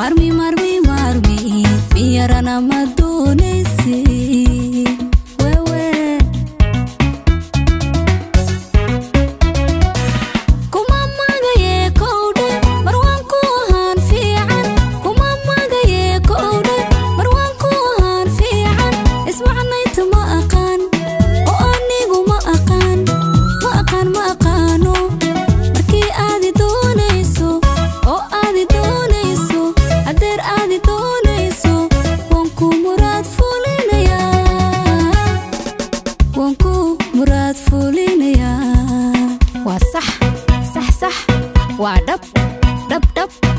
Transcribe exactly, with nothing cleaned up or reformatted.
marmi marmi marmi miyarana ma doonaysi wewe kuma magaye kowde marwan ku haan fiican kuma magaye kowde marwan ku haan fiican ismacnayta ma aqaan oo anigu ma aqaan ma aqaan ma aqaano markii aad doonayso oo aad doonayso ader aad doonayso wanku murad fulinaya wanku murad fulinaya wa sax sax sax wa dab dab dab